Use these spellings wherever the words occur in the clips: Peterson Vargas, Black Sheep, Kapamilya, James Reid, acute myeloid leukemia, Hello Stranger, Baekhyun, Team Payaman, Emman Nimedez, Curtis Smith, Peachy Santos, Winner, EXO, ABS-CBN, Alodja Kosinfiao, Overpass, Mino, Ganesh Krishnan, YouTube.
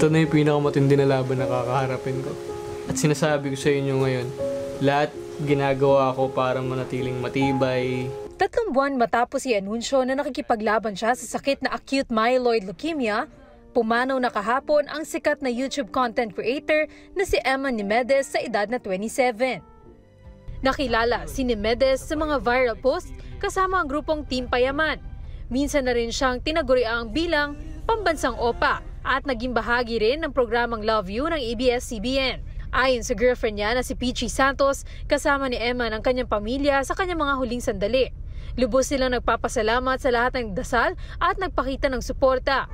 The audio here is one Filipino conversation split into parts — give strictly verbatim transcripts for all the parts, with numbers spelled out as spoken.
Ito na yung pinakamatindi na laban na kakaharapin ko. At sinasabi ko sa inyo ngayon, lahat ginagawa ko para manatiling matibay. Tatlong buwan matapos i-anunsyo na nakikipaglaban siya sa sakit na acute myeloid leukemia, pumanaw na kahapon ang sikat na YouTube content creator na si Emman Nimedez sa edad na twenty-seven. Nakilala si Nimedez sa mga viral posts kasama ang grupong Team Payaman. Minsan na rin siyang tinaguriang bilang pambansang opa at naging bahagi rin ng programang Love You ng A B S C B N. Ayon sa girlfriend niya na si Peachy Santos, kasama ni Emman ang kanyang pamilya sa kanyang mga huling sandali. Lubos silang nagpapasalamat sa lahat ng dasal at nagpakita ng suporta.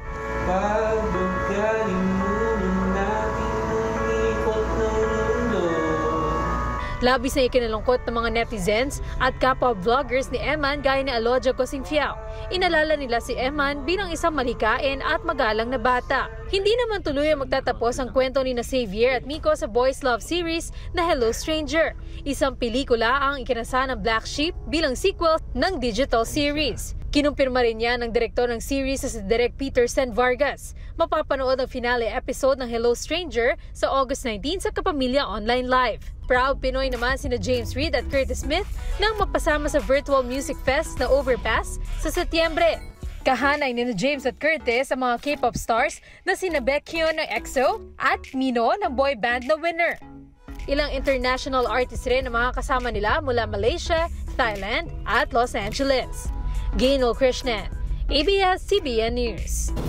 Labis na ikinalungkot ng mga netizens at kapwa vloggers ni Emman gaya ni Alodja Kosinfiao. Inalala nila si Emman bilang isang malikain at magalang na bata. Hindi naman tuloy ang magtatapos ang kwento ni na Xavier at Miko sa Boys Love series na Hello Stranger. Isang pelikula ang ikinasa ng Black Sheep bilang sequel ng digital series. Kinumpirma rin niya ng direktor ng series sa si Direk Peterson Vargas. Mapapanood ang finale episode ng Hello Stranger sa August nineteenth sa Kapamilya Online Live. Proud Pinoy naman sina James Reid at Curtis Smith nang mapasama sa virtual music fest na Overpass sa Setyembre. Kahanay nina James at Curtis ang mga K-pop stars na sina Baekhyun ng E X O at Mino ng boy band na Winner. Ilang international artists rin ang mga kasama nila mula Malaysia, Thailand at Los Angeles. Ganesh Krishnan, A B S C B N News.